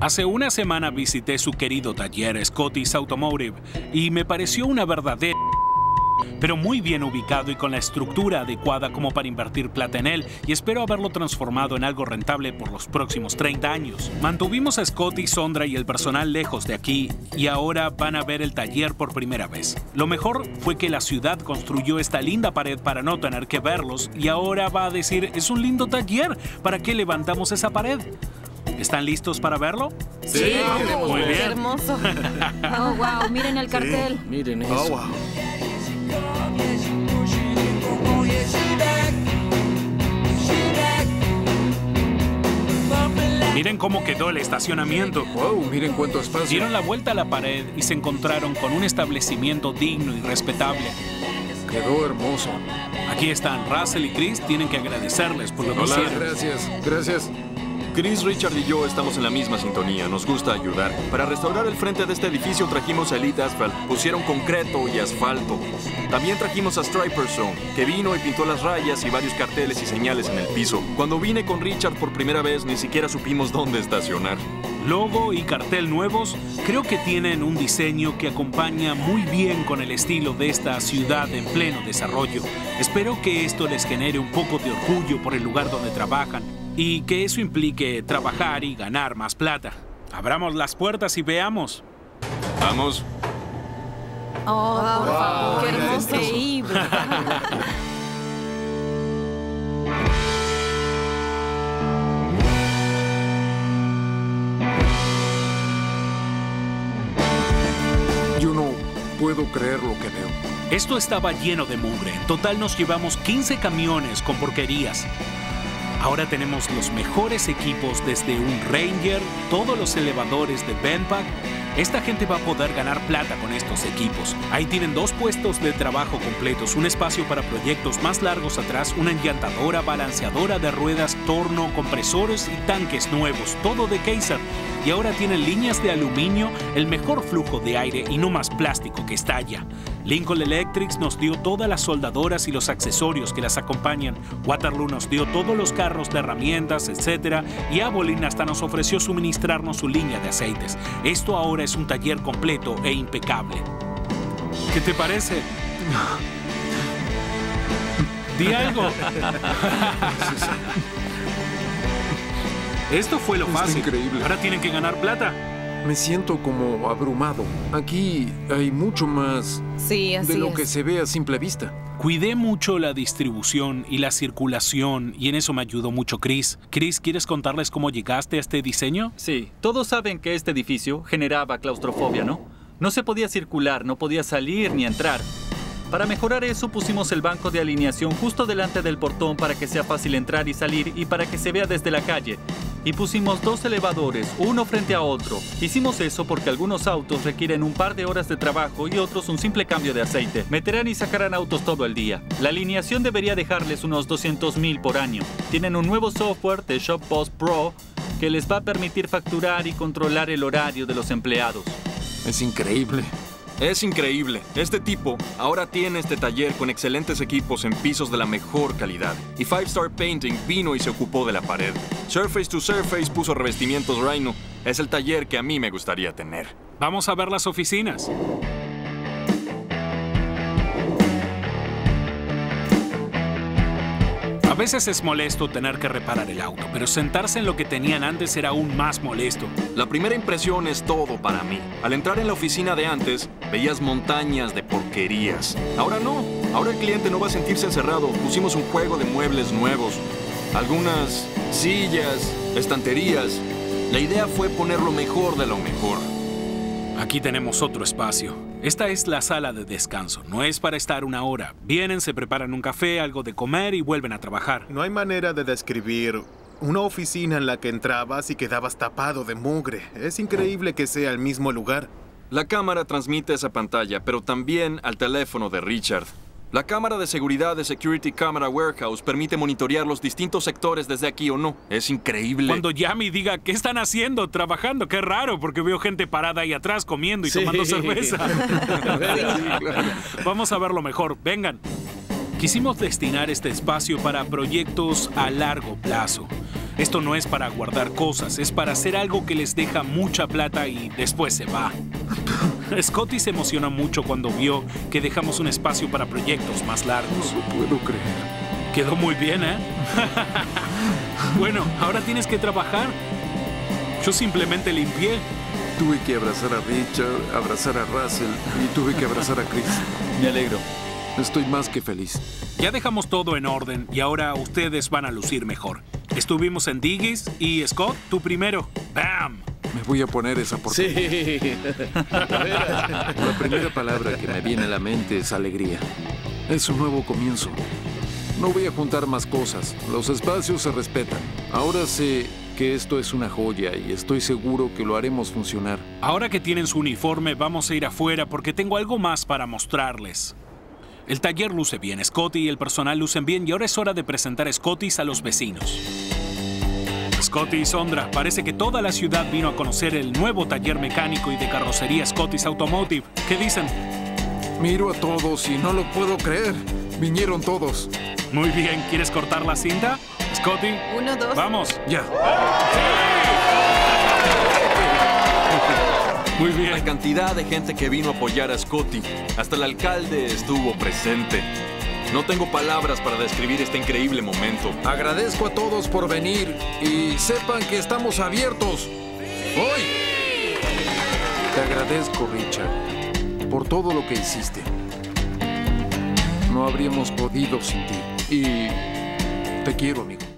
Hace una semana visité su querido taller Scotty's Automotive y me pareció una verdadera, pero muy bien ubicado y con la estructura adecuada como para invertir plata en él, y espero haberlo transformado en algo rentable por los próximos 30 años. Mantuvimos a Scotty, Sondra y el personal lejos de aquí, y ahora van a ver el taller por primera vez. Lo mejor fue que la ciudad construyó esta linda pared para no tener que verlos, y ahora va a decir, es un lindo taller, ¿para qué levantamos esa pared? ¿Están listos para verlo? Sí, muy bien. Hermoso. Oh, wow, miren el cartel. Sí, miren eso. Oh, wow. Miren cómo quedó el estacionamiento. Wow, miren cuánto espacio. Dieron la vuelta a la pared y se encontraron con un establecimiento digno y respetable. Quedó hermoso. Aquí están Russell y Chris, tienen que agradecerles por lo que hicieron. Gracias, gracias. Chris, Richard y yo estamos en la misma sintonía. Nos gusta ayudar. Para restaurar el frente de este edificio trajimos a Elite Asphalt. Pusieron concreto y asfalto. También trajimos a Striper Zone, que vino y pintó las rayas y varios carteles y señales en el piso. Cuando vine con Richard por primera vez, ni siquiera supimos dónde estacionar. Logo y cartel nuevos, creo que tienen un diseño que acompaña muy bien con el estilo de esta ciudad en pleno desarrollo. Espero que esto les genere un poco de orgullo por el lugar donde trabajan y que eso implique trabajar y ganar más plata. Abramos las puertas y veamos. Vamos. Oh, por favor, qué hermoso. Increíble. Puedo creer lo que veo. Esto estaba lleno de mugre. En total nos llevamos 15 camiones con porquerías. Ahora tenemos los mejores equipos, desde un Ranger, todos los elevadores de Benpack. Esta gente va a poder ganar plata con estos equipos. Ahí tienen dos puestos de trabajo completos, un espacio para proyectos más largos atrás, una enllantadora, balanceadora de ruedas, torno, compresores y tanques nuevos, todo de Keiser. Y ahora tienen líneas de aluminio, el mejor flujo de aire y no más plástico que estalla. Lincoln Electrics nos dio todas las soldadoras y los accesorios que las acompañan. Waterloo nos dio todos los carros de herramientas, etc. Y Abolin hasta nos ofreció suministrarnos su línea de aceites. Esto ahora es un taller completo e impecable. ¿Qué te parece? Di algo. Esto fue lo fácil. Increíble. Ahora tienen que ganar plata. Me siento como abrumado. Aquí hay mucho más de lo que se ve a simple vista. Cuidé mucho la distribución y la circulación, y en eso me ayudó mucho Chris. Chris, ¿quieres contarles cómo llegaste a este diseño? Sí. Todos saben que este edificio generaba claustrofobia, ¿no? No se podía circular, no podía salir ni entrar. Para mejorar eso, pusimos el banco de alineación justo delante del portón para que sea fácil entrar y salir y para que se vea desde la calle. Y pusimos dos elevadores, uno frente a otro. Hicimos eso porque algunos autos requieren un par de horas de trabajo y otros un simple cambio de aceite. Meterán y sacarán autos todo el día. La alineación debería dejarles unos 200,000 por año. Tienen un nuevo software de ShopBoss Pro que les va a permitir facturar y controlar el horario de los empleados. Es increíble. Es increíble. Este tipo ahora tiene este taller con excelentes equipos en pisos de la mejor calidad. Y Five Star Painting vino y se ocupó de la pared. Surface to Surface puso revestimientos Rhino. Es el taller que a mí me gustaría tener. Vamos a ver las oficinas. A veces es molesto tener que reparar el auto, pero sentarse en lo que tenían antes era aún más molesto. La primera impresión es todo para mí. Al entrar en la oficina de antes, veías montañas de porquerías. Ahora no. Ahora el cliente no va a sentirse encerrado. Pusimos un juego de muebles nuevos. Algunas sillas, estanterías. La idea fue poner lo mejor de lo mejor. Aquí tenemos otro espacio. Esta es la sala de descanso. No es para estar una hora. Vienen, se preparan un café, algo de comer y vuelven a trabajar. No hay manera de describir una oficina en la que entrabas y quedabas tapado de mugre. Es increíble que sea el mismo lugar. La cámara transmite esa pantalla, pero también al teléfono de Richard. La cámara de seguridad de Security Camera Warehouse permite monitorear los distintos sectores desde aquí o no. Es increíble. Cuando Yami diga, ¿qué están haciendo? Trabajando. Qué raro, porque veo gente parada ahí atrás comiendo y tomando cerveza. Vamos a verlo mejor. Vengan. Quisimos destinar este espacio para proyectos a largo plazo. Esto no es para guardar cosas, es para hacer algo que les deja mucha plata y después se va. Scotty se emociona mucho cuando vio que dejamos un espacio para proyectos más largos. No lo puedo creer. Quedó muy bien, ¿eh? Bueno, ahora tienes que trabajar. Yo simplemente limpié. Tuve que abrazar a Richard, abrazar a Russell y tuve que abrazar a Chris. Me alegro. Estoy más que feliz. Ya dejamos todo en orden y ahora ustedes van a lucir mejor. Estuvimos en Diggy's y, Scott, tú primero. ¡Bam! Me voy a poner esa porquería. Sí. La primera palabra que me viene a la mente es alegría. Es un nuevo comienzo. No voy a juntar más cosas. Los espacios se respetan. Ahora sé que esto es una joya y estoy seguro que lo haremos funcionar. Ahora que tienen su uniforme, vamos a ir afuera porque tengo algo más para mostrarles. El taller luce bien, Scotty y el personal lucen bien y ahora es hora de presentar a Scotty's a los vecinos. Scotty y Sondra, parece que toda la ciudad vino a conocer el nuevo taller mecánico y de carrocería Scotty's Automotive. ¿Qué dicen? Miro a todos y no lo puedo creer. Vinieron todos. Muy bien, ¿quieres cortar la cinta? Scotty. 1, 2. Vamos. Ya. ¡Sí! Muy bien. La cantidad de gente que vino a apoyar a Scotty. Hasta el alcalde estuvo presente. No tengo palabras para describir este increíble momento. Agradezco a todos por venir y sepan que estamos abiertos. ¡Sí! ¡Hoy! Te agradezco, Richard, por todo lo que hiciste. No habríamos podido sin ti. Y te quiero, amigo.